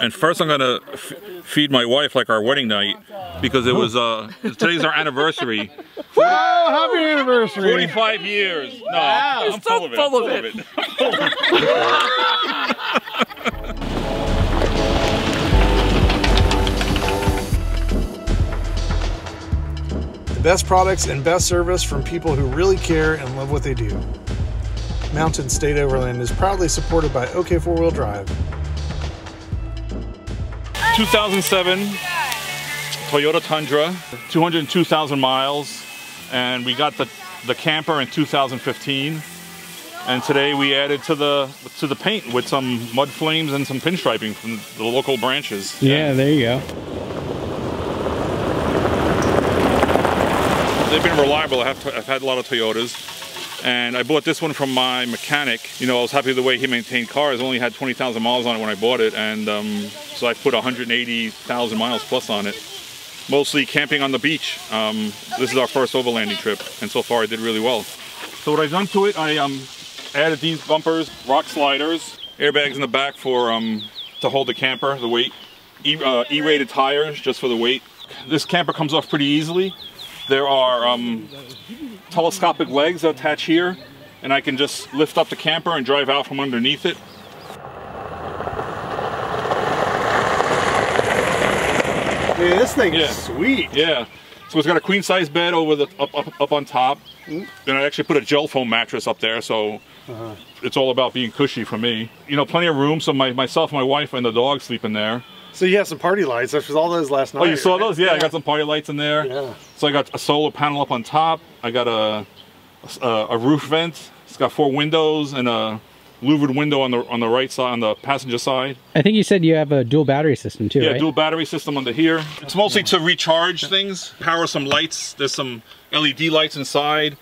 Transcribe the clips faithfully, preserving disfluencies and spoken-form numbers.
And first I'm gonna f feed my wife like our wedding night, because it was, uh, today's our anniversary. Woo! Happy anniversary! forty-five years. No, wow. I'm full, so of it. full of it. I'm full of it. The best products and best service from people who really care and love what they do. Mountain State Overland is proudly supported by OK Four Wheel Drive. two thousand seven Toyota Tundra, two hundred two thousand miles, and we got the the camper in two thousand fifteen. And today we added to the to the paint with some mud flames and some pinstriping from the local branches. Yeah, and there you go. They've been reliable. I have to, I've had a lot of Toyotas, and I bought this one from my mechanic. You know, I was happy with the way he maintained cars. I only had twenty thousand miles on it when I bought it, and. Um, So I put one hundred eighty thousand miles plus on it, mostly camping on the beach. Um, this is our first overlanding trip, and so far I did really well. So what I've done to it, I um, added these bumpers, rock sliders, airbags in the back for um, to hold the camper, the weight, e, uh, E-rated tires just for the weight. This camper comes off pretty easily. There are um, telescopic legs that attach here, and I can just lift up the camper and drive out from underneath it. Dude, this thing yeah. is sweet. Yeah. So it's got a queen size bed over the up up, up on top. Mm. And I actually put a gel foam mattress up there, so uh-huh. It's all about being cushy for me. You know, plenty of room, so my myself, my wife, and the dog sleep in there. So you have some party lights, which was all those last night. Oh, you saw right? those? Yeah, yeah, I got some party lights in there. Yeah. So I got a solar panel up on top. I got a a, a roof vent. It's got four windows and a louvered window on the on the right side, on the passenger side. I think you said you have a dual battery system too, yeah, right? Dual battery system under here. It's mostly to recharge things, power some lights. There's some L E D lights inside,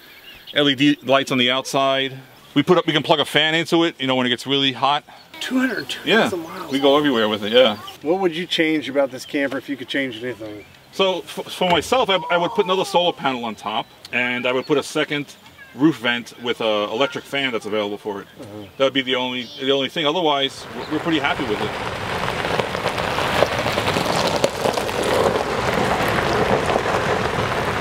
L E D lights on the outside. We put up, we can plug a fan into it, you know, when it gets really hot. two hundred two thousand yeah, miles. We go everywhere with it, yeah. What would you change about this camper if you could change anything? So for, for myself, I, I would put another solar panel on top, and I would put a second roof vent with an electric fan that's available for it. Uh-huh. That would be the only the only thing. Otherwise, we're pretty happy with it.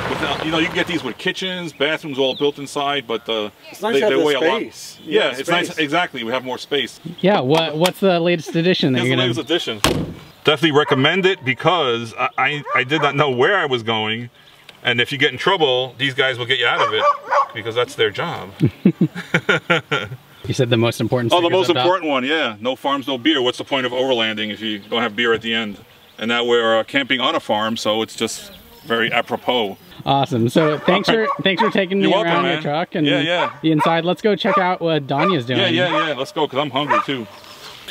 With, you know, you can get these with kitchens, bathrooms all built inside, but uh, it's nice they, to have they the weigh space. a lot. Yeah, yeah, it's space. nice. Exactly, we have more space. Yeah. What What's the latest edition? That you're the latest gonna... edition. Definitely recommend it, because I, I I did not know where I was going, and if you get in trouble, these guys will get you out of it. Because that's their job. You said the most important. Oh, the most important one, yeah. No farms, no beer. What's the point of overlanding if you don't have beer at the end? And that we're uh, camping on a farm, so it's just very apropos. Awesome. So thanks for thanks for taking me around the truck and yeah, yeah. the inside. Let's go check out what Danya's doing. Yeah, yeah, yeah. Let's go, because I'm hungry too.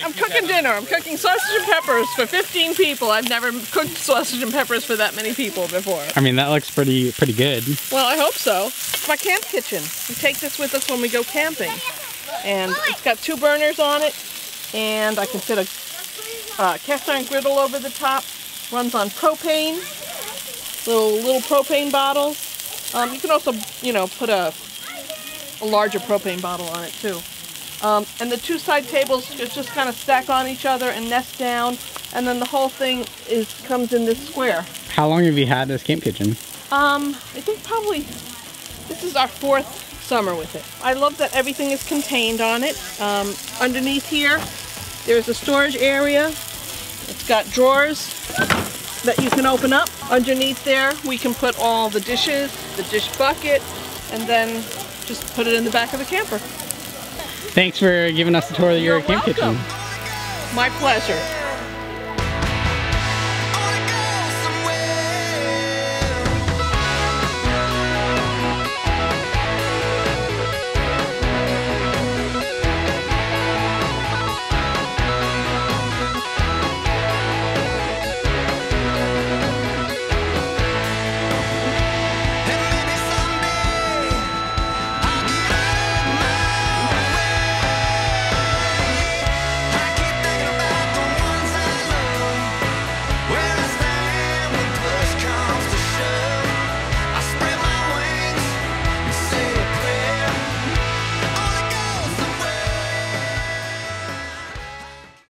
I'm cooking dinner. I'm cooking sausage and peppers for fifteen people. I've never cooked sausage and peppers for that many people before. I mean, that looks pretty pretty good. Well, I hope so. It's my camp kitchen. We take this with us when we go camping. And it's got two burners on it. And I can fit a uh, cast iron griddle over the top. Runs on propane. Little, little propane bottles. Um, you can also, you know, put a, a larger propane bottle on it, too. Um, and the two side tables just, just kind of stack on each other and nest down, and then the whole thing is comes in this square. How long have you had this camp kitchen? Um, I think probably this is our fourth summer with it. I love that everything is contained on it. Um, underneath here, there's a storage area. It's got drawers that you can open up. Underneath there, we can put all the dishes, the dish bucket, and then just put it in the back of the camper. Thanks for giving us a tour of your camp kitchen. My pleasure.